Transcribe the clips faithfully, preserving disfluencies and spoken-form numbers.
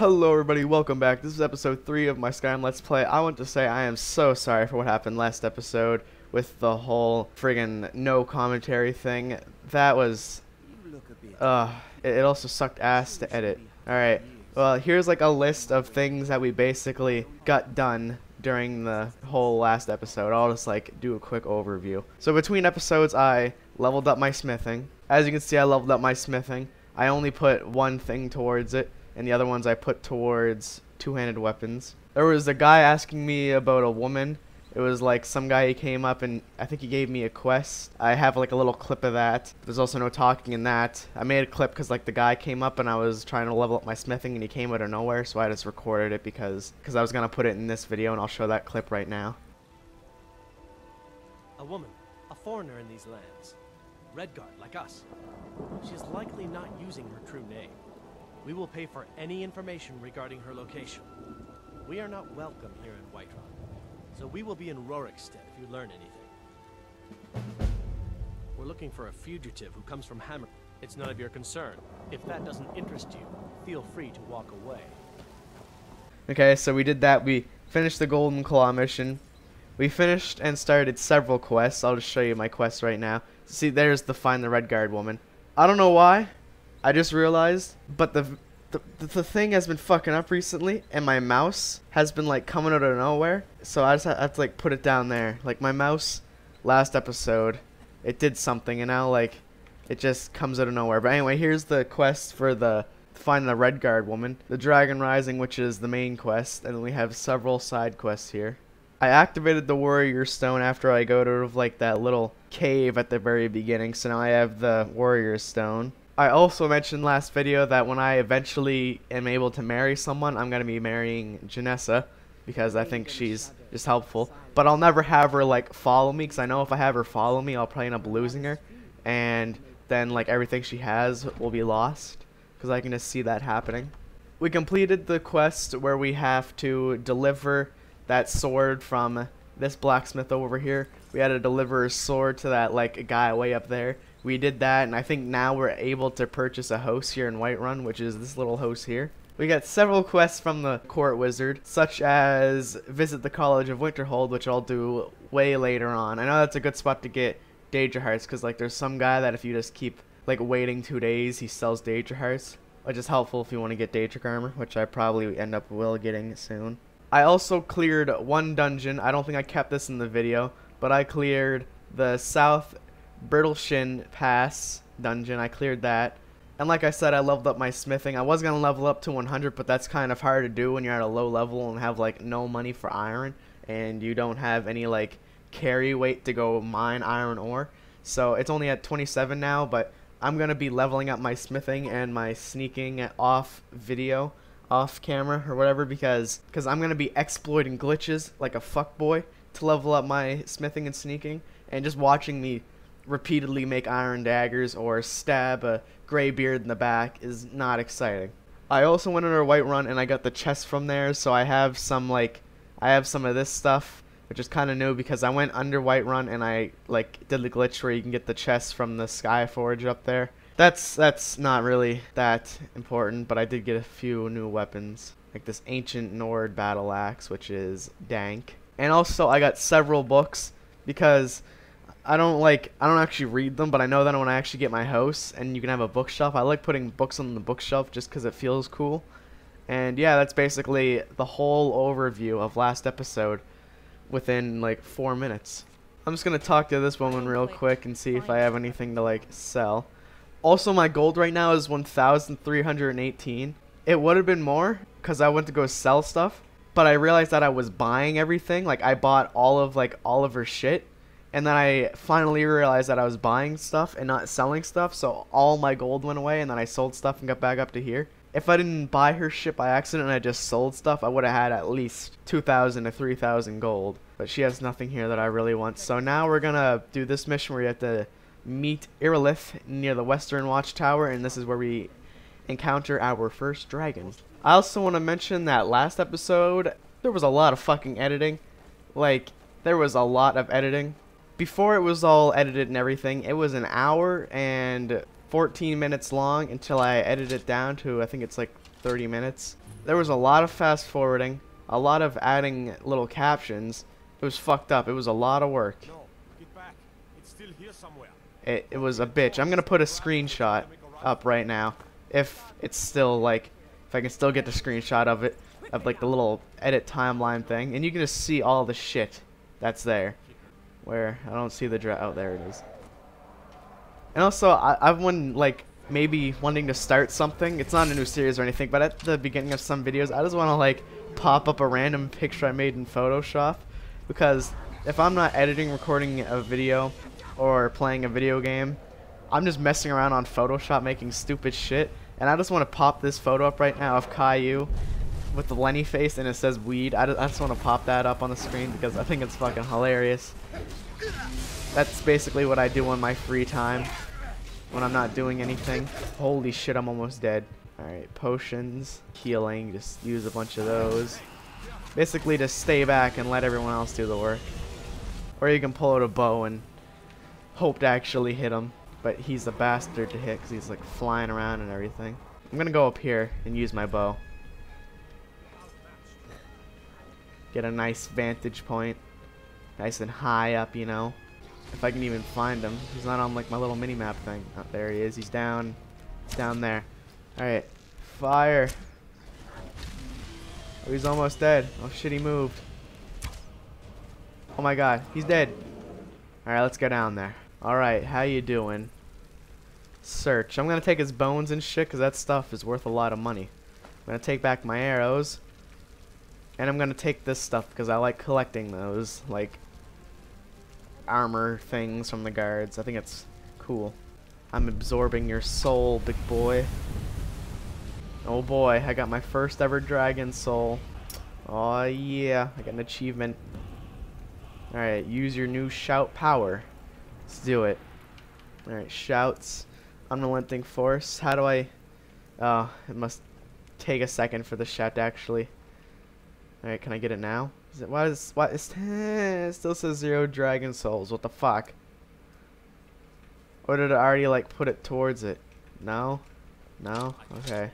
Hello everybody, welcome back. This is episode three of my Skyrim Let's Play. I want to say I am so sorry for what happened last episode with the whole friggin' no commentary thing. That was... Uh, it also sucked ass to edit. Alright, well here's like a list of things that we basically got done during the whole last episode. I'll just like do a quick overview. So between episodes I leveled up my smithing. As you can see I leveled up my smithing. I only put one thing towards it. And the other ones I put towards two-handed weapons. There was a guy asking me about a woman. It was like some guy, he came up and I think he gave me a quest. I have like a little clip of that. There's also no talking in that. I made a clip because like the guy came up and I was trying to level up my smithing and he came out of nowhere, so I just recorded it because because I was gonna put it in this video, and I'll show that clip right now. A woman, a foreigner in these lands, Redguard like us. She is likely not using her true name. We will pay for any information regarding her location. We are not welcome here in Whiterun, so we will be in Rorikstead if you learn anything. We're looking for a fugitive who comes from Hammer. It's none of your concern. If that doesn't interest you, feel free to walk away. Okay, so we did that. We finished the Golden Claw mission. We finished and started several quests. I'll just show you my quests right now. See, there's the Find the Redguard woman. I don't know why. I just realized, but the, the the thing has been fucking up recently, and my mouse has been like coming out of nowhere. So I just have to like put it down there. Like my mouse, last episode, it did something, and now like it just comes out of nowhere. But anyway, here's the quest for the find the Redguard woman, the Dragon Rising, which is the main quest, and then we have several side quests here. I activated the Warrior Stone after I got out of like that little cave at the very beginning, so now I have the Warrior Stone. I also mentioned last video that when I eventually am able to marry someone, I'm going to be marrying Janessa because I think she's just helpful. But I'll never have her like follow me because I know if I have her follow me, I'll probably end up losing her. And then like everything she has will be lost because I can just see that happening. We completed the quest where we have to deliver that sword from this blacksmith over here. We had to deliver a sword to that like guy way up there. We did that, and I think now we're able to purchase a house here in Whiterun, which is this little house here. We got several quests from the court wizard, such as visit the College of Winterhold, which I'll do way later on. I know that's a good spot to get Daedric Hearts, because like there's some guy that if you just keep like waiting two days, he sells Daedric Hearts, which is helpful if you want to get Daedric Armor, which I probably end up will getting soon. I also cleared one dungeon. I don't think I kept this in the video, but I cleared the South Brittle Shin Pass dungeon. I cleared that, and like I said, I leveled up my smithing. I was gonna level up to one hundred, but that's kind of hard to do when you're at a low level and have like no money for iron, and you don't have any like carry weight to go mine iron ore. So it's only at twenty-seven now, but I'm gonna be leveling up my smithing and my sneaking off video, off camera or whatever, because because I'm gonna be exploiting glitches like a fuckboy to level up my smithing and sneaking, and just watching me repeatedly make iron daggers or stab a gray beard in the back is not exciting. I also went under Whiterun and I got the chest from there, so I have some like I have some of this stuff, which is kind of new because I went under Whiterun and I like did the glitch where you can get the chest from the Skyforge up there. That's that's not really that important, but I did get a few new weapons like this ancient Nord battle axe, which is dank, and also I got several books because I don't like I don't actually read them, but I know that when I actually get my house and you can have a bookshelf, I like putting books on the bookshelf just because it feels cool. And yeah, that's basically the whole overview of last episode within like four minutes. I'm just gonna talk to this woman real quick and see if I have anything to like sell. Also, my gold right now is one thousand three hundred eighteen. It would have been more because I went to go sell stuff, but I realized that I was buying everything. Like I bought all of like all of her shit. And then I finally realized that I was buying stuff and not selling stuff, so all my gold went away, and then I sold stuff and got back up to here. If I didn't buy her shit by accident and I just sold stuff, I would have had at least two thousand to three thousand gold. But she has nothing here that I really want. So now we're gonna do this mission where you have to meet Irelith near the Western Watchtower, and this is where we encounter our first dragon. I also want to mention that last episode, there was a lot of fucking editing. Like, there was a lot of editing. Before it was all edited and everything, it was an hour and fourteen minutes long until I edited it down to, I think it's like thirty minutes. there was a lot of fast forwarding, a lot of adding little captions. It was fucked up. It was a lot of work. No, get back. It's still here somewhere. It, it was a bitch. I'm gonna put a screenshot up right now, if it's still like, if I can still get the screenshot of it, of like the little edit timeline thing, and you can just see all the shit that's there. Where I don't see the dra- oh, there it is. And also, I, I've been like maybe wanting to start something. It's not a new series or anything, but at the beginning of some videos, I just want to like pop up a random picture I made in Photoshop, because if I'm not editing, recording a video, or playing a video game, I'm just messing around on Photoshop making stupid shit, and I just want to pop this photo up right now of Caillou with the Lenny face, and it says weed. I just, I just want to pop that up on the screen because I think it's fucking hilarious. That's basically what I do on my free time when I'm not doing anything. Holy shit, I'm almost dead. Alright, potions, healing, just use a bunch of those. Basically just stay back and let everyone else do the work. Or you can pull out a bow and hope to actually hit him. But he's a bastard to hit because he's like flying around and everything. I'm gonna go up here and use my bow. Get a nice vantage point. Nice and high up, you know. If I can even find him. He's not on like my little mini-map thing. Oh, there he is. He's down. He's down there. Alright. Fire. Oh, he's almost dead. Oh shit, he moved. Oh my god. He's dead. Alright, let's go down there. Alright, how you doing? Search. I'm gonna take his bones and shit, because that stuff is worth a lot of money. I'm gonna take back my arrows. And I'm gonna take this stuff, because I like collecting those, like, armor things from the guards. I think it's cool. I'm absorbing your soul, big boy. Oh boy, I got my first ever dragon soul. Oh yeah, I got an achievement. Alright, use your new shout power. Let's do it. Alright, shouts. Unrelenting Force. How do I... Oh, it must take a second for the shout to actually... Alright, can I get it now? Is it, why is... Why is it still says zero dragon souls. What the fuck? Or did I already, like, put it towards it? No? No? Okay.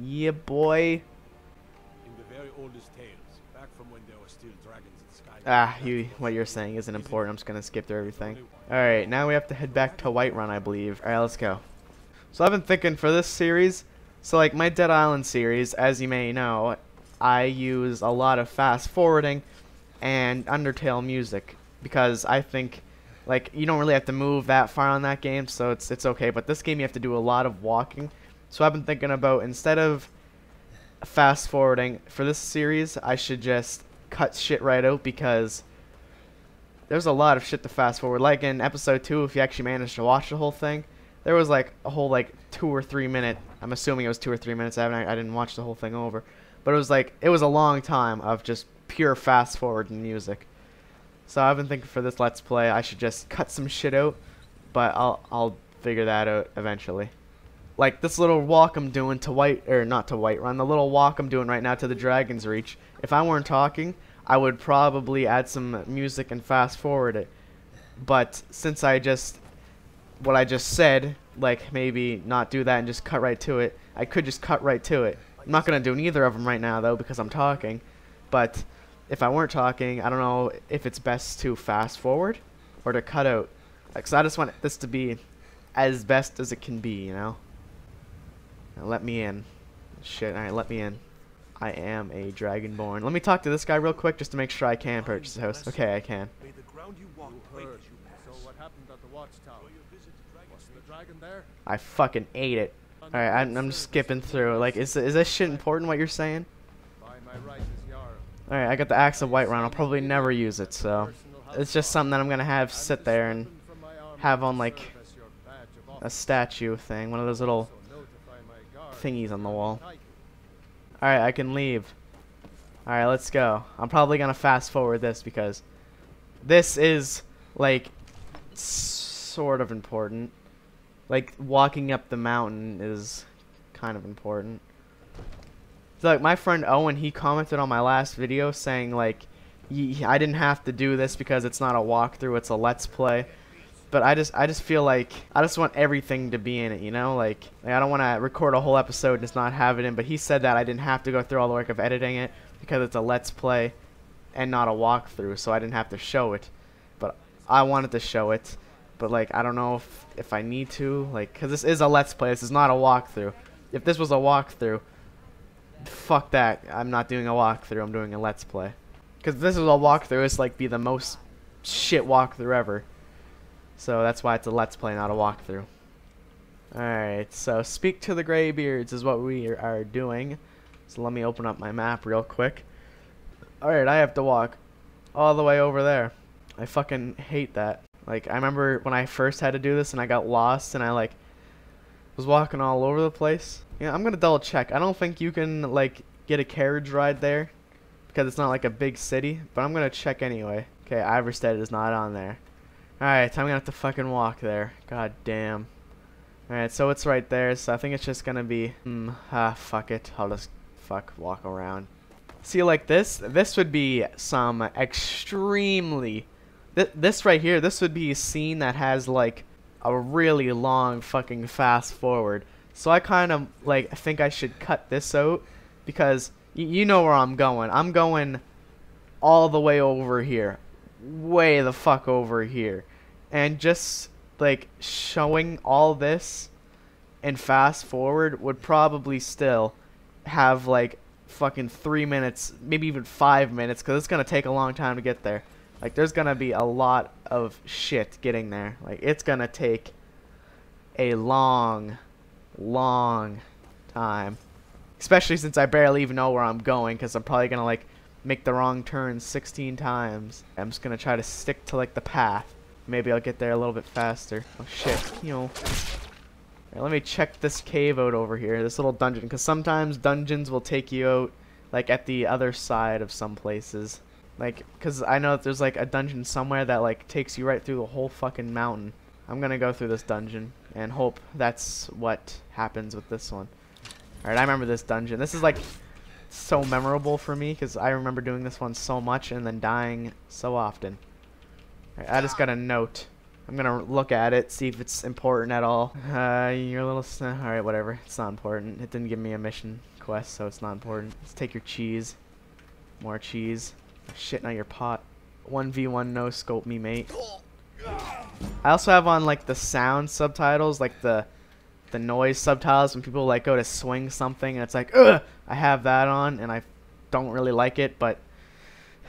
Yeah, boy. In the very oldest tales, back from when there were still dragons in Skyrim. Ah, you, what you're saying isn't important. I'm just going to skip through everything. Alright, now we have to head back to Whiterun, I believe. Alright, let's go. So I've been thinking for this series, so like my Dead Island series, as you may know, I use a lot of fast forwarding and Undertale music, because I think like you don't really have to move that far on that game, so it's, it's okay. But this game you have to do a lot of walking. So I've been thinking about, instead of fast forwarding for this series, I should just cut shit right out, because there's a lot of shit to fast forward. Like in episode two, if you actually managed to watch the whole thing, there was like a whole like two or three minute, I'm assuming it was two or three minutes, I haven't, I didn't watch the whole thing over, but it was like, it was a long time of just pure fast forward music. So I've been thinking for this let's play I should just cut some shit out, but I'll, I'll figure that out eventually. Like this little walk I'm doing to White, or not to Whiterun, the little walk I'm doing right now to the Dragon's Reach. If I weren't talking, I would probably add some music and fast forward it. But since I just, what I just said, like maybe not do that and just cut right to it. I could just cut right to it. I'm not gonna do neither of them right now though, because I'm talking. But if I weren't talking, I don't know if it's best to fast forward or to cut out. Like, so I just want this to be as best as it can be, you know. Now let me in. Shit, alright, let me in. I am a dragonborn. Let me talk to this guy real quick just to make sure I can purchase the house. Okay, I can. I fucking ate it. Alright, I'm, I'm just skipping through. Like, is, is this shit important, what you're saying? Alright, I got the Axe of Whiterun. I'll probably never use it, so. It's just something that I'm gonna have sit there and have on, like, a statue thing. One of those little thingies on the wall. Alright, I can leave. Alright, let's go. I'm probably gonna fast forward this because this is like sort of important. Like walking up the mountain is kind of important. So, like my friend Owen, he commented on my last video saying like I didn't have to do this because it's not a walkthrough, it's a let's play. but I just I just feel like I just want everything to be in it, you know? Like, like I don't want to record a whole episode and just not have it in, but he said that I didn't have to go through all the work of editing it because it's a let's play and not a walkthrough, so I didn't have to show it. But I wanted to show it, but like I don't know if, if I need to, like, because this is a let's play, this is not a walkthrough. If this was a walkthrough, fuck that, I'm not doing a walkthrough, I'm doing a let's play. Because this is a walkthrough, it's like be the most shit walkthrough ever. So that's why it's a let's play, not a walkthrough. Alright, so Speak to the Greybeards is what we are doing. So let me open up my map real quick. Alright, I have to walk all the way over there. I fucking hate that. Like, I remember when I first had to do this and I got lost and I, like, was walking all over the place. Yeah, I'm gonna double check. I don't think you can, like, get a carriage ride there because it's not, like, a big city. But I'm gonna check anyway. Okay, Ivarstead is not on there. Alright, I'm gonna have to fucking walk there. God damn. Alright, so it's right there. So I think it's just gonna be, hmm, ah, fuck it. I'll just, fuck, walk around. See, like this, this would be some extremely, th this right here, this would be a scene that has, like, a really long fucking fast forward. So I kind of, like, I think I should cut this out because y you know where I'm going. I'm going all the way over here. Way the fuck over here. And just, like, showing all this and fast forward would probably still have, like, fucking three minutes, maybe even five minutes, because it's going to take a long time to get there. Like, there's going to be a lot of shit getting there. Like, it's going to take a long, long time. Especially since I barely even know where I'm going, because I'm probably going to, like, make the wrong turn sixteen times. I'm just gonna try to stick to, like, the path. Maybe I'll get there a little bit faster. Oh shit, you know. Right, let me check this cave out over here, this little dungeon, because sometimes dungeons will take you out, like, at the other side of some places. Like, because I know that there's, like, a dungeon somewhere that, like, takes you right through the whole fucking mountain. I'm gonna go through this dungeon and hope that's what happens with this one. Alright, I remember this dungeon. This is, like, so memorable for me because I remember doing this one so much and then dying so often. Right, I just got a note. I'm gonna look at it, see if it's important at all. Uh, you're a little uh, all right, whatever. It's not important. It didn't give me a mission quest, so it's not important. Let's take your cheese. More cheese. Shit, not your pot. one v one, no scope me, mate. I also have on, like, the sound subtitles, like the the noise subtitles when people, like, go to swing something and it's like, ugh! I have that on and I don't really like it, but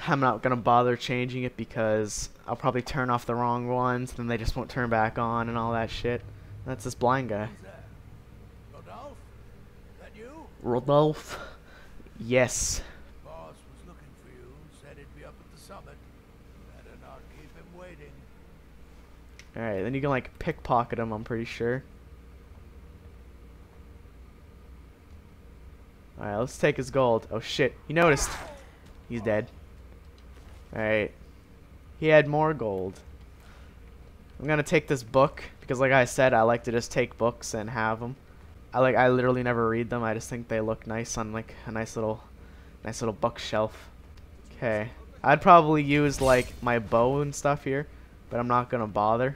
I'm not gonna bother changing it because I'll probably turn off the wrong ones and then they just won't turn back on and all that shit. That's this blind guy. Rodolph? That you? Rodolph? Yes. The boss was looking for you, said he'd be up at the summit. Better not keep him waiting. Alright, then you can, like, pickpocket him, I'm pretty sure. Alright, let's take his gold. Oh shit, he noticed. He's dead. Alright. He had more gold. I'm gonna take this book, because like I said, I like to just take books and have them. I like, I literally never read them, I just think they look nice on, like, a nice little, nice little bookshelf. Okay. I'd probably use, like, my bow and stuff here, but I'm not gonna bother,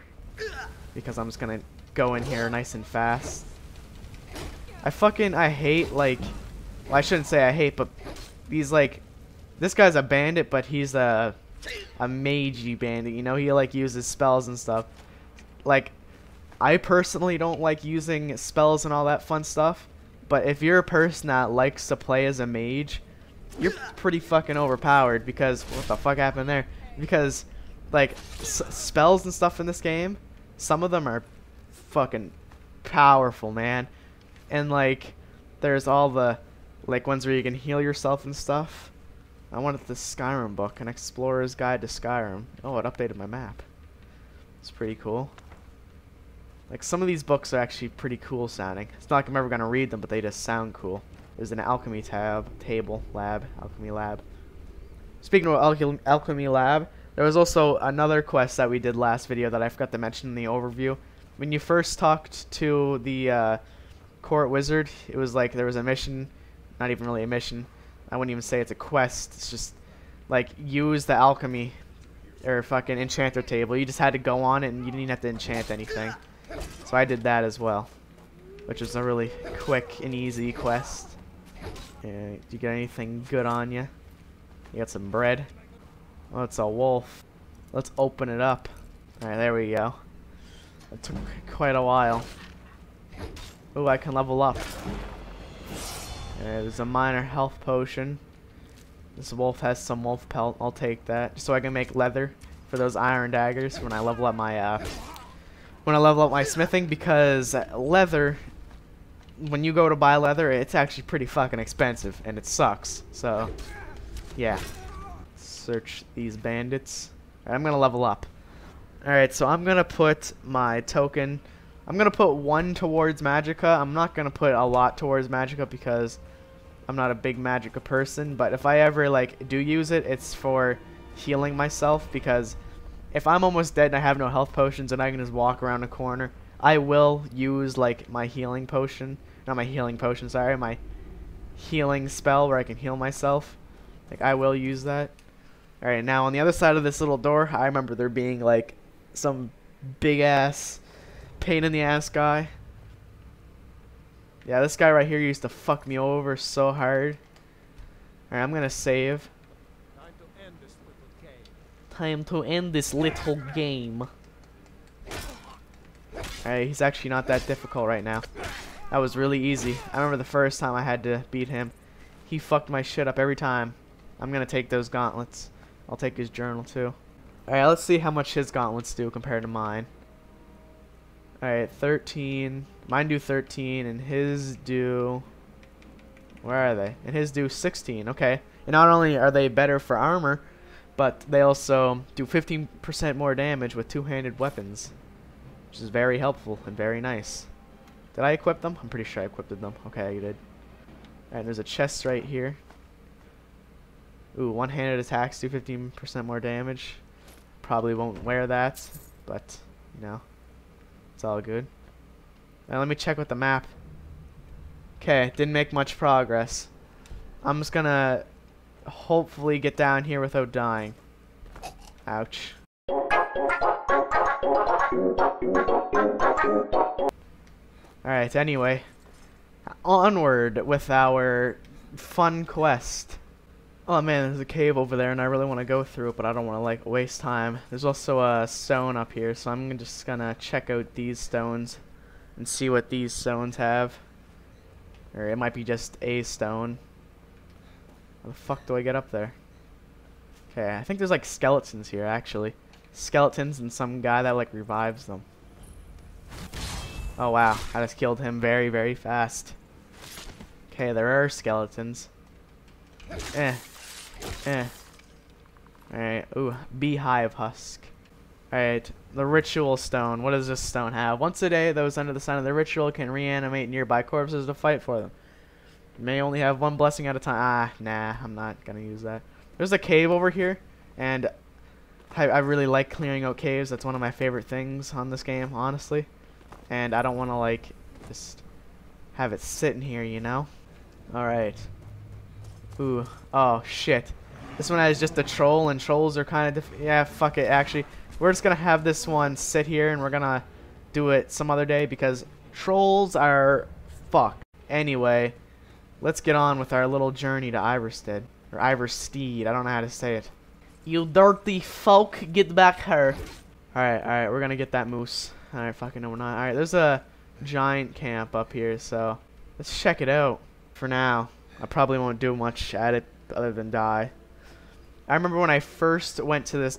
because I'm just gonna go in here nice and fast. I fucking, I hate, like, well, I shouldn't say I hate, but he's like, this guy's a bandit, but he's a a magey bandit. You know, he, like, uses spells and stuff. Like, I personally don't like using spells and all that fun stuff, but if you're a person that likes to play as a mage, you're pretty fucking overpowered because what the fuck happened there? Because, like, s spells and stuff in this game, some of them are fucking powerful, man. And, like, there's all the, like, ones where you can heal yourself and stuff. I wanted the Skyrim book, An Explorer's Guide to Skyrim. Oh, it updated my map. It's pretty cool. Like, some of these books are actually pretty cool sounding. It's not like I'm ever going to read them, but they just sound cool. There's an alchemy tab, table, lab, alchemy lab. Speaking of alch alchemy lab, there was also another quest that we did last video that I forgot to mention in the overview. When you first talked to the uh, court wizard, it was like there was a mission. Not even really a mission. I wouldn't even say it's a quest. It's just, like, use the alchemy or fucking enchanter table. You just had to go on it and you didn't even have to enchant anything. So I did that as well, which is a really quick and easy quest. Yeah, do you got anything good on you? You got some bread? Oh, it's a wolf. Let's open it up. Alright, there we go. It took quite a while. Ooh, I can level up. Yeah, there's a minor health potion. This wolf has some wolf pelt. I'll take that. Just so I can make leather for those iron daggers when I level up my uh, when I level up my smithing, because leather, when you go to buy leather, it's actually pretty fucking expensive and it sucks. So, yeah. Search these bandits. All right, I'm gonna level up. All right, so I'm gonna put my token. I'm gonna put one towards Magicka. I'm not gonna put a lot towards Magicka because I'm not a big Magicka person, but if I ever like do use it, it's for healing myself, because if I'm almost dead and I have no health potions and I can just walk around a corner, I will use like my healing potion, not my healing potion, sorry, my healing spell where I can heal myself. Like, I will use that. All right, now on the other side of this little door, I remember there being like some big ass pain in the ass guy. Yeah, this guy right here used to fuck me over so hard. Alright, I'm gonna save. Time to end this little game. Time to end this little game. Alright, he's actually not that difficult right now. That was really easy. I remember the first time I had to beat him. He fucked my shit up every time. I'm gonna take those gauntlets. I'll take his journal too. Alright, let's see how much his gauntlets do compared to mine. Alright, thirteen. Mine do thirteen, and his do... Where are they? And his do sixteen, okay. And not only are they better for armor, but they also do fifteen percent more damage with two-handed weapons, which is very helpful and very nice. Did I equip them? I'm pretty sure I equipped them. Okay, I did. Alright, there's a chest right here. Ooh, one-handed attacks do fifteen percent more damage. Probably won't wear that, but, you know... It's all good. Now let me check with the map. Okay, didn't make much progress. I'm just gonna hopefully get down here without dying. Ouch. Alright, anyway. Onward with our fun quest. Oh man, there's a cave over there and I really want to go through it, but I don't want to like waste time. There's also a stone up here, so I'm just gonna check out these stones and see what these stones have. Or it might be just a stone. How the fuck do I get up there? Okay, I think there's like skeletons here actually. Skeletons and some guy that like revives them. Oh wow, I just killed him very, very fast. Okay, there are skeletons. Eh. Eh. Alright, ooh, beehive husk. Alright, the ritual stone. What does this stone have? Once a day, those under the sign of the ritual can reanimate nearby corpses to fight for them. You may only have one blessing at a time. Ah, nah, I'm not gonna use that. There's a cave over here, and I, I really like clearing out caves. That's one of my favorite things on this game, honestly. And I don't want to, like, just have it sitting here, you know? Alright. Ooh, oh shit. This one has just a troll, and trolls are kind of, diff yeah, fuck it, actually. We're just gonna have this one sit here, and we're gonna do it some other day, because trolls are fucked. Anyway, let's get on with our little journey to Ivarstead. Or Ivarstead, I don't know how to say it. You dirty folk, get back here. Alright, alright, we're gonna get that moose. Alright, fucking no, we're not. Alright, there's a giant camp up here, so let's check it out for now. I probably won't do much at it other than die. I remember when I first went to this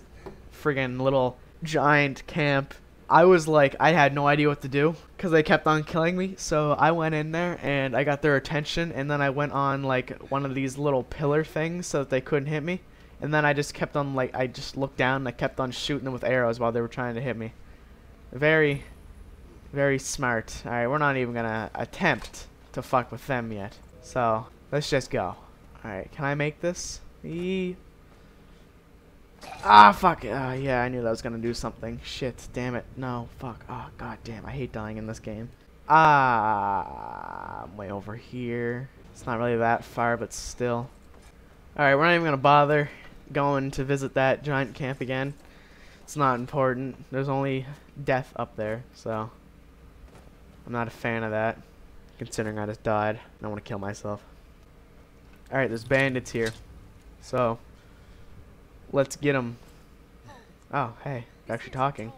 friggin' little giant camp, I was like, I had no idea what to do because they kept on killing me. So I went in there and I got their attention, and then I went on like one of these little pillar things so that they couldn't hit me. And then I just kept on like, I just looked down and I kept on shooting them with arrows while they were trying to hit me. Very, very smart. Alright, we're not even gonna attempt to fuck with them yet. So... let's just go. Alright, can I make this? Eee. Ah, fuck. Oh, yeah, I knew that was going to do something. Shit, damn it. No, fuck. Oh, god damn. I hate dying in this game. Ah, I'm way over here. It's not really that far, but still. Alright, we're not even going to bother going to visit that giant camp again. It's not important. There's only death up there, so I'm not a fan of that, considering I just died and I want to kill myself. Alright, there's bandits here, so let's get them. Oh, hey, they're actually talking.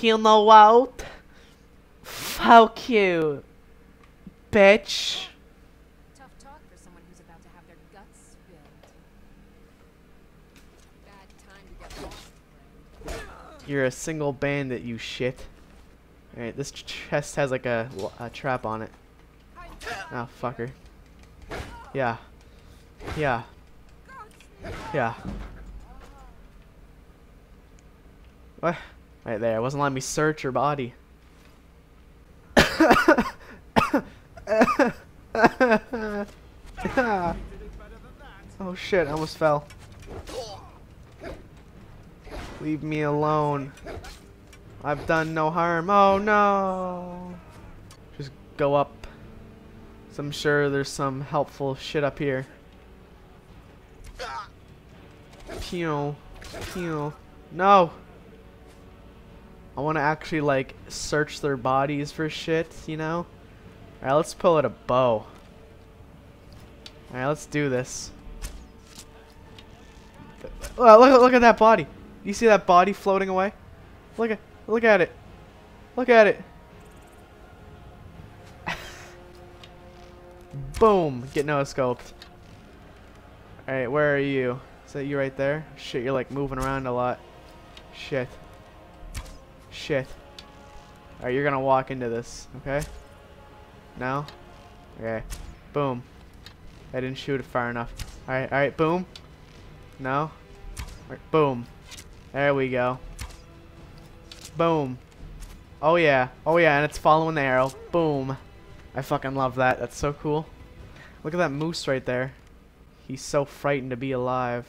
You know what? Fuck you, bitch. Tough talk for someone who's about to have their guts spilled. Bad time to get lost. You're a single bandit, you shit. All right, this chest has like a, a trap on it. Oh, fucker. Yeah. Yeah. Yeah. What? Right there. It wasn't letting me search her body. Oh shit, I almost fell. Leave me alone. I've done no harm. Oh no. Just go up. So I'm sure there's some helpful shit up here. Pew. Pew. No. I want to actually, like, search their bodies for shit, you know? Alright, let's pull out a bow. Alright, let's do this. Oh, look, look at that body. You see that body floating away? Look at, look at it. Look at it. Boom. Get no scoped. Alright, where are you? Is that you right there? Shit, you're, like, moving around a lot. Shit. Shit. Alright, you're gonna walk into this, okay? No? Okay. Boom. I didn't shoot it far enough. Alright, alright, boom. No? Alright, boom. There we go. Boom. Oh yeah. Oh yeah, and it's following the arrow. Boom. I fucking love that. That's so cool. Look at that moose right there. He's so frightened to be alive.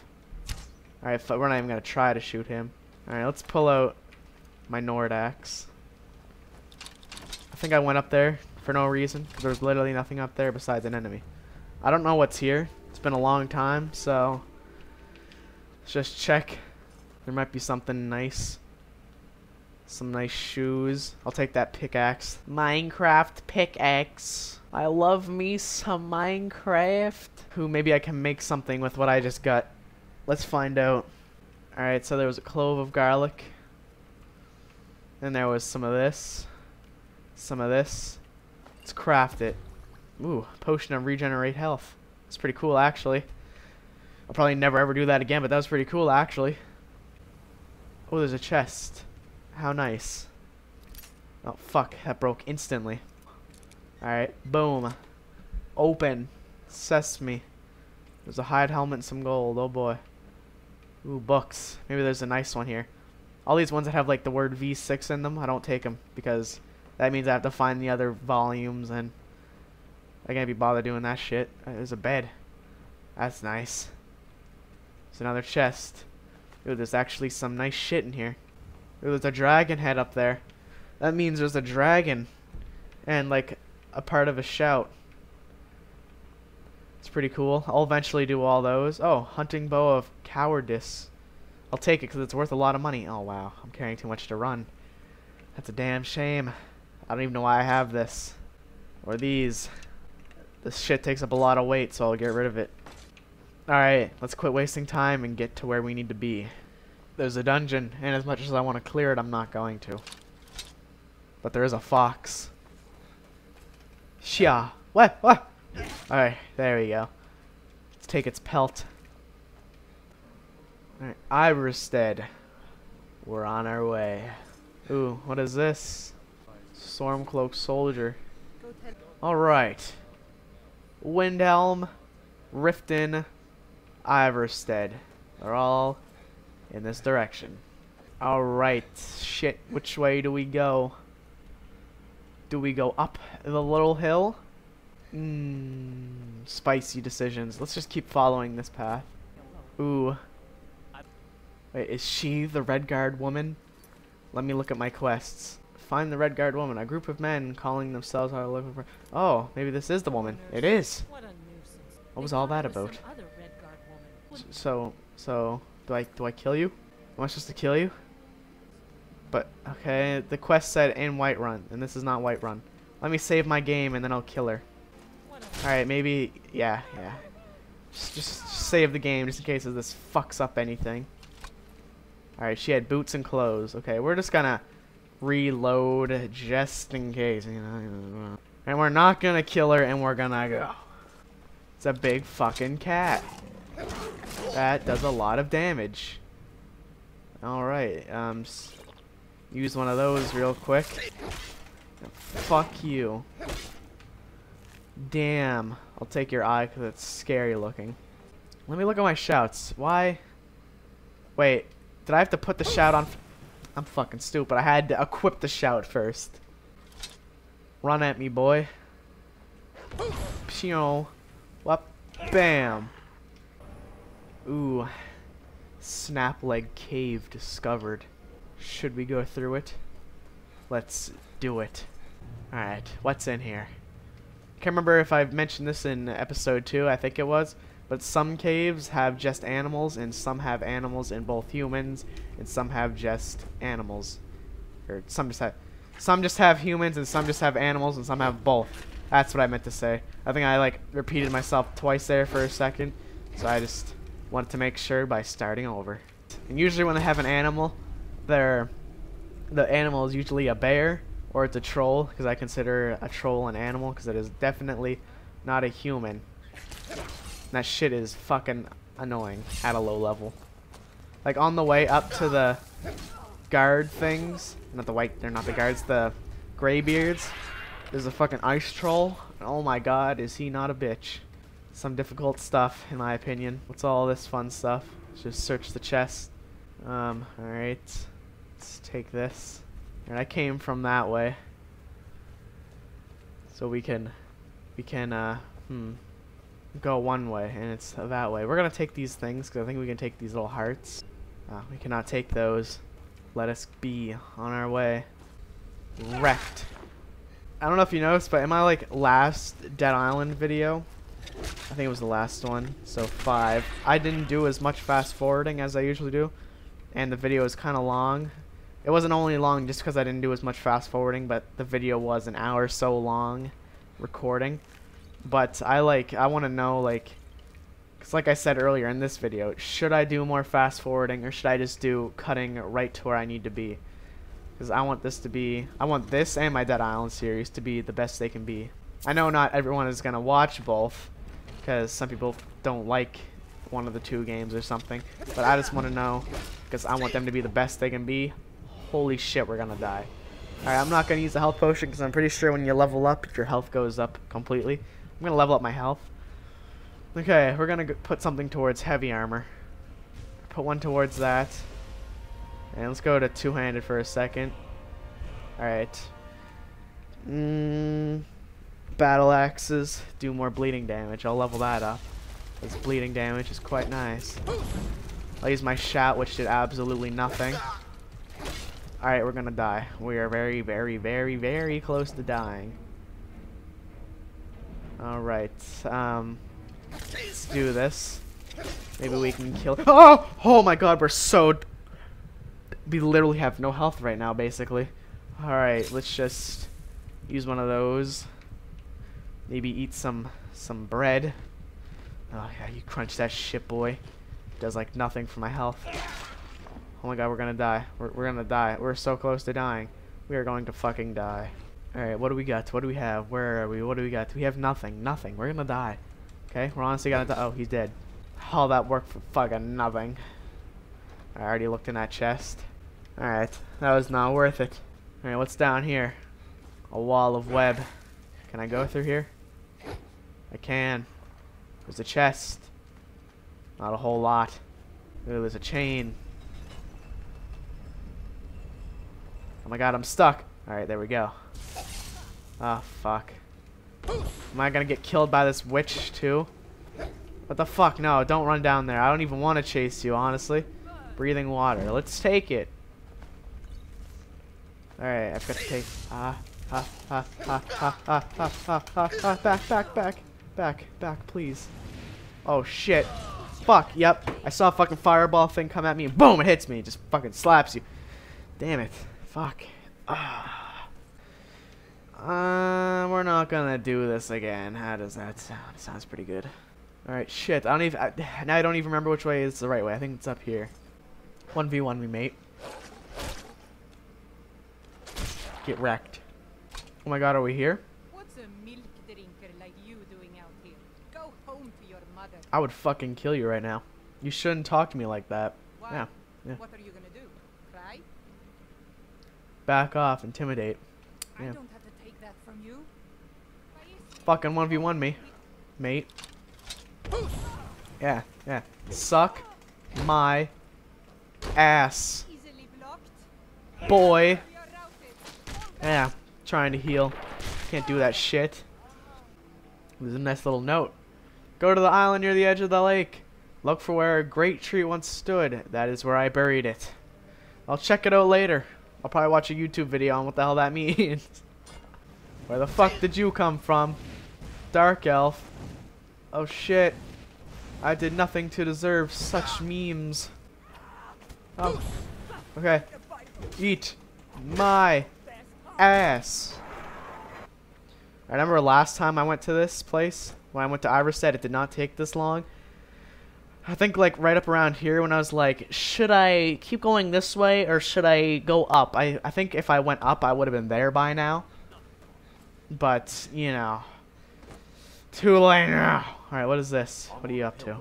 Alright, we're not even gonna try to shoot him. Alright, let's pull out my Nord axe. I think I went up there for no reason, because there was literally nothing up there besides an enemy. I don't know what's here. It's been a long time, so let's just check. There might be something nice. Some nice shoes. I'll take that pickaxe. Minecraft pickaxe. I love me some Minecraft. Who, maybe I can make something with what I just got. Let's find out. Alright, so there was a clove of garlic. And there was some of this. Some of this. Let's craft it. Ooh, potion of regenerate health. That's pretty cool, actually. I'll probably never ever do that again, but that was pretty cool, actually. Oh, there's a chest. How nice. Oh, fuck. That broke instantly. Alright, boom. Open. Sesame. There's a hide helmet and some gold. Oh, boy. Ooh, books. Maybe there's a nice one here. All these ones that have like the word V six in them, I don't take them because that means I have to find the other volumes and I can't be bothered doing that shit. There's a bed. That's nice. There's another chest. Ooh, there's actually some nice shit in here. Ooh, there's a dragon head up there. That means there's a dragon and like a part of a shout. It's pretty cool. I'll eventually do all those. Oh, hunting bow of cowardice. I'll take it because it's worth a lot of money. Oh, wow. I'm carrying too much to run. That's a damn shame. I don't even know why I have this. Or these. This shit takes up a lot of weight, so I'll get rid of it. Alright, let's quit wasting time and get to where we need to be. There's a dungeon, and as much as I want to clear it, I'm not going to. But there is a fox. Shia. What? What? Alright, there we go. Let's take its pelt. Alright, Ivarstead. We're on our way. Ooh, what is this? Stormcloak soldier. Alright. Windhelm, Riften, Ivarstead. They're all in this direction. Alright, shit, which way do we go? Do we go up the little hill? Mmm, spicy decisions. Let's just keep following this path. Ooh. Wait, is she the Redguard woman? Let me look at my quests. Find the Redguard woman. A group of men calling themselves are looking for... Oh, maybe this is the woman. It is. What a nuisance. What was all that about? So, so do I do I kill you? Am I supposed to kill you? But okay, the quest said in Whiterun, and this is not Whiterun. Let me save my game, and then I'll kill her. All right, maybe yeah, yeah. Just, just save the game just in case this fucks up anything. All right, she had boots and clothes. Okay, we're just gonna reload just in case, you know. And we're not gonna kill her, and we're gonna go. It's a big fucking cat. That does a lot of damage. All right, um, use one of those real quick. Fuck you. Damn. I'll take your eye because it's scary looking. Let me look at my shouts. Why? Wait. Did I have to put the shout on? F I'm fucking stupid. I had to equip the shout first. Run at me, boy. Pew. Whoop. Bam. Ooh. Snapleg cave discovered. Should we go through it? Let's do it. Alright, what's in here? I can't remember if I've mentioned this in episode two, I think it was, but some caves have just animals, and some have animals in both humans, and some have just animals. Or some just have, some just have humans, and some just have animals, and some have both. That's what I meant to say. I think I, like, repeated myself twice there for a second, so I just wanted to make sure by starting over. And usually when they have an animal, they're, the animal is usually a bear, or it's a troll, because I consider a troll an animal, because it is definitely not a human. And that shit is fucking annoying at a low level. Like, on the way up to the guard things, not the white, they're not the guards, the graybeards, there's a fucking ice troll, and oh my god, is he not a bitch. Some difficult stuff, in my opinion. What's all this fun stuff? Let's just search the chest. Um, alright. Let's take this. And I came from that way, so we can, we can, uh, hmm, go one way, and it's that way. We're gonna take these things because I think we can take these little hearts. Uh, we cannot take those. Let us be on our way. Wrecked. I don't know if you noticed, but in my like last Dead Island video, I think it was the last one, so five. I didn't do as much fast forwarding as I usually do, and the video is kind of long. It wasn't only long just because I didn't do as much fast forwarding, but the video was an hour so long recording. But I like, I want to know, like, because like I said earlier in this video, should I do more fast forwarding or should I just do cutting right to where I need to be? Because I want this to be, I want this and my Dead Island series to be the best they can be. I know not everyone is going to watch both because some people don't like one of the two games or something, but I just want to know because I want them to be the best they can be. Holy shit, we're gonna die. Alright, I'm not gonna use the health potion because I'm pretty sure when you level up, your health goes up completely. I'm gonna level up my health. Okay, we're gonna put something towards heavy armor. Put one towards that. And let's go to two-handed for a second. Alright. Mm, battle axes do more bleeding damage. I'll level that up. This bleeding damage is quite nice. I'll use my shout, which did absolutely nothing. Alright, we're gonna die. We are very, very, very, very close to dying. Alright, um, let's do this. Maybe we can kill- Oh! Oh my god, we're so- we literally have no health right now, basically. Alright, let's just use one of those. Maybe eat some, some bread. Oh yeah, you crunch that shit, boy. It does like nothing for my health. Oh my god, we're gonna die. We're, we're gonna die. We're so close to dying. We are going to fucking die. Alright, what do we got? What do we have? Where are we? What do we got? We have nothing. Nothing. We're gonna die. Okay, we're honestly gonna die. Oh, he's dead. All that work for fucking nothing. I already looked in that chest. Alright, that was not worth it. Alright, what's down here? A wall of web. Can I go through here? I can. There's a chest. Not a whole lot. Ooh, there's a chain. Oh my god, I'm stuck. Alright, there we go. Oh, fuck. Am I gonna get killed by this witch, too? What the fuck? No, don't run down there. I don't even want to chase you, honestly. Breathing water. Let's take it. Alright, I've got to take... Ah, ah, ah, ah, ah, ah, ah, ah, ah, ah, back, back, back. Back, back, please. Oh shit. Fuck, yep. I saw a fucking fireball thing come at me and boom, it hits me. It just fucking slaps you. Damn it. Fuck. Ah. Uh, we're not gonna do this again. How does that sound? It sounds pretty good. Alright, shit. I don't even. I, now I don't even remember which way is the right way. I think it's up here. one v one me, mate. Get wrecked. Oh my god, are we here? What's a milk drinker like you doing out here? Go home to your mother. I would fucking kill you right now. You shouldn't talk to me like that. Why? Yeah. yeah. What are you gonna do? Cry? Back off, intimidate. I yeah. don't have to take that from you. Fucking one v one me, mate. Yeah, yeah. Suck my ass, boy. Yeah, trying to heal. Can't do that shit. There's a nice little note. Go to the island near the edge of the lake. Look for where a great tree once stood. That is where I buried it. I'll check it out later. I'll probably watch a YouTube video on what the hell that means. Where the fuck did you come from? Dark elf. Oh shit. I did nothing to deserve such memes. Oh. Okay. Eat my ass. I remember last time I went to this place, when I went to Ivarstead, it did not take this long. I think like right up around here when I was like, should I keep going this way or should I go up? I, I think if I went up, I would have been there by now. But, you know. Too late now. Alright, what is this? What are you up to?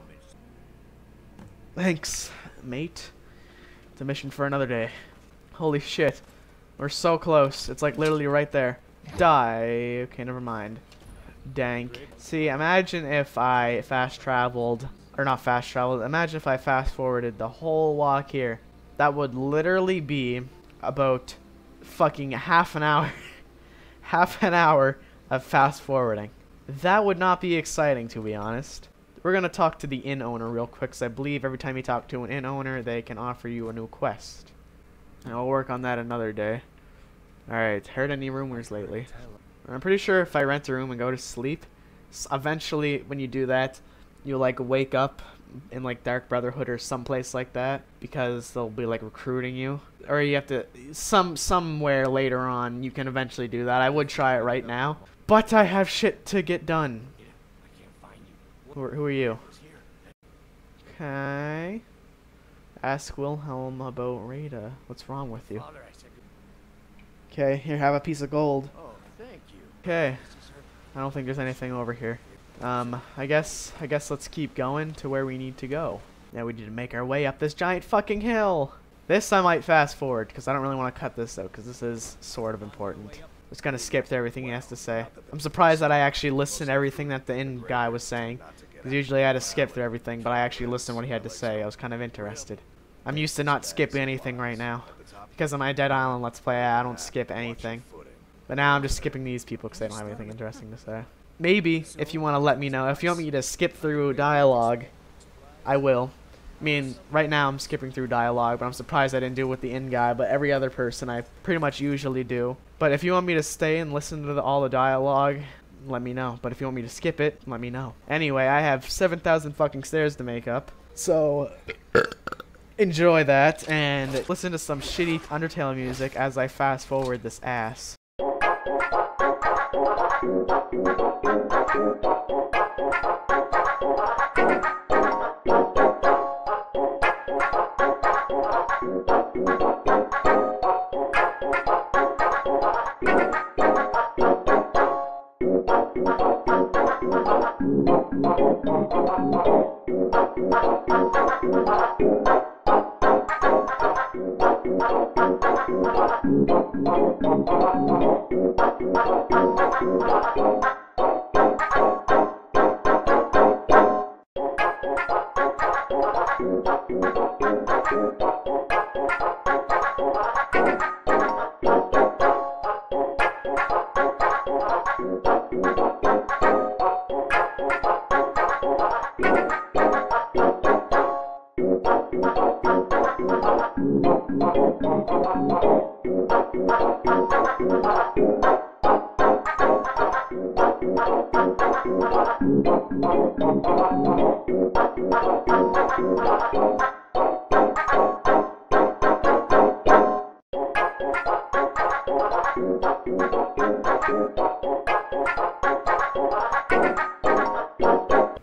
Thanks, mate. It's a mission for another day. Holy shit. We're so close. It's like literally right there. Die. Okay, never mind. Dank. See, imagine if I fast traveled. Or not fast traveled. Imagine if I fast forwarded the whole walk here. That would literally be about fucking half an hour. half an hour of fast forwarding. That would not be exciting, to be honest. We're going to talk to the inn owner real quick, because I believe every time you talk to an inn owner, they can offer you a new quest. And I'll work on that another day. Alright, heard any rumors lately? I'm pretty sure if I rent a room and go to sleep, eventually when you do that, you'll like wake up in like Dark Brotherhood or someplace like that, because they'll be like recruiting you. Or you have to, some somewhere later on, you can eventually do that. I would try it right now. But I have shit to get done. Who are, who are you? Okay. Ask Wilhelm about Rada. What's wrong with you? Okay, here, have a piece of gold. Okay. I don't think there's anything over here. Um, I guess, I guess let's keep going to where we need to go. Now we need to make our way up this giant fucking hill. This I might fast forward, because I don't really want to cut this out, because this is sort of important. Just gonna skip to everything he has to say. I'm surprised that I actually listened to everything that the inn guy was saying. Because usually I had to skip through everything, but I actually listened to what he had to say. I was kind of interested. I'm used to not skipping anything right now. Because of my Dead Island Let's Play, I don't skip anything. But now I'm just skipping these people because they don't have anything interesting to say. Maybe, if you want to let me know, if you want me to skip through dialogue, I will. I mean, right now I'm skipping through dialogue, but I'm surprised I didn't do it with the inn guy, but every other person I pretty much usually do. But if you want me to stay and listen to the, all the dialogue, let me know. But if you want me to skip it, let me know. Anyway, I have seven thousand fucking stairs to make up. So, enjoy that and listen to some shitty Undertale music as I fast forward this ass. Thank you.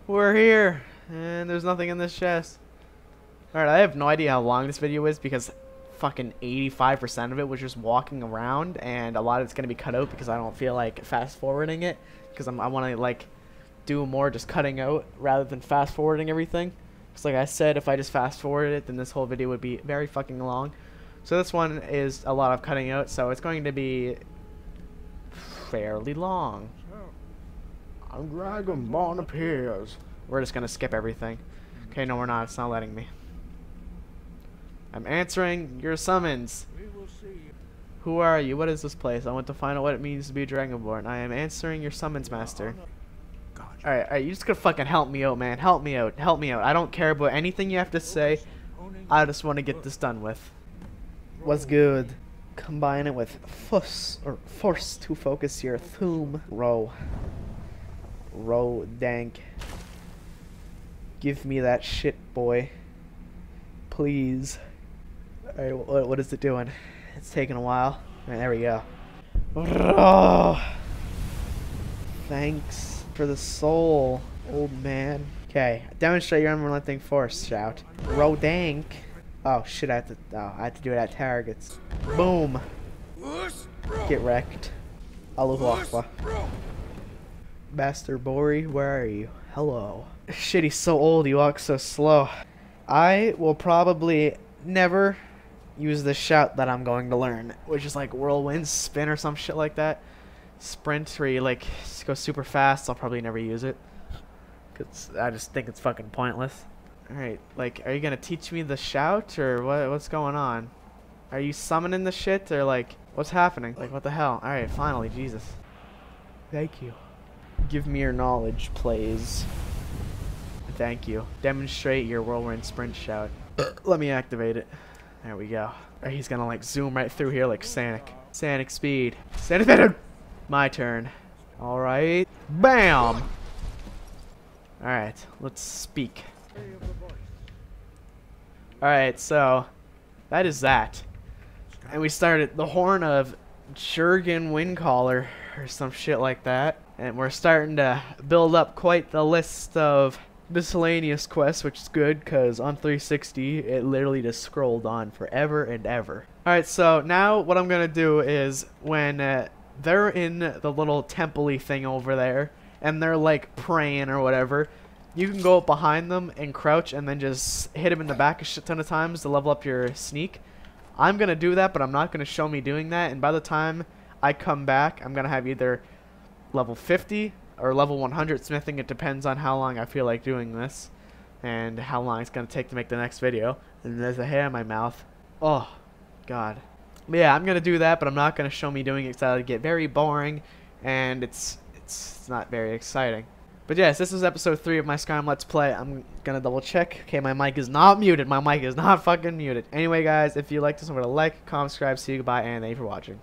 We're here, and there's nothing in this chest. Alright, I have no idea how long this video is because fucking eighty-five percent of it was just walking around, and a lot of it's going to be cut out because I don't feel like fast forwarding it, because I'm, I want to like do more just cutting out rather than fast forwarding everything. Because like I said, if I just fast forwarded it, then this whole video would be very fucking long. So this one is a lot of cutting out, so it's going to be fairly long. I'm Dragonborn appears. We're just going to skip everything. Okay, no we're not. It's not letting me. I'm answering your summons. We will see. Who are you? What is this place? I want to find out what it means to be Dragonborn. I am answering your summons, master. Alright, alright, you just gotta fucking help me out, man. Help me out. Help me out. I don't care about anything you have to say. I just want to get this done with. What's good? Combine it with fuss, or force to focus your thoom. Row. Row dank. Give me that shit, boy. Please. Alright, what, what is it doing? It's taking a while. Right, there we go. Oh, thanks for the soul, old man. Okay, demonstrate your unrelenting force, shout. Rodank. Oh shit, I have to, oh, I have to do it at targets. Boom. Get wrecked. Allahu Akbar. Master Bori, where are you? Hello. Shit, he's so old, he walks so slow. I will probably never use this shout that I'm going to learn, which is like Whirlwind Spin or some shit like that. Sprint where you like go super fast. I'll probably never use it because I just think it's fucking pointless. Alright, like are you gonna teach me the shout or what? What's going on? Are you summoning the shit or like what's happening? Like what the hell? Alright, finally, Jesus. Thank you. Give me your knowledge, please. Thank you. Demonstrate your Whirlwind Sprint shout. Let me activate it. There we go. Right, he's gonna like zoom right through here like Sonic. Sonic speed. Sonic. My turn. All right. Bam. All right. Let's speak. All right. So that is that. And we started the Horn of Jurgen Windcaller or some shit like that. And we're starting to build up quite the list of miscellaneous quests, which is good because on three sixty it literally just scrolled on forever and ever. Alright, so now what I'm gonna do is when uh, they're in the little temple-y thing over there and they're like praying or whatever, you can go up behind them and crouch and then just hit them in the back a shit ton of times to level up your sneak. I'm gonna do that, but I'm not gonna show me doing that, and by the time I come back I'm gonna have either level fifty or level one hundred smithing. It depends on how long I feel like doing this and how long it's going to take to make the next video. And there's a hair in my mouth. Oh, God. Yeah, I'm going to do that, but I'm not going to show me doing it because that would get very boring and it's, it's it's not very exciting. But yes, this is episode three of my Skyrim Let's Play. I'm going to double check. Okay, my mic is not muted. My mic is not fucking muted. Anyway, guys, if you like this, remember to like, comment, subscribe, see you, goodbye, and thank you for watching.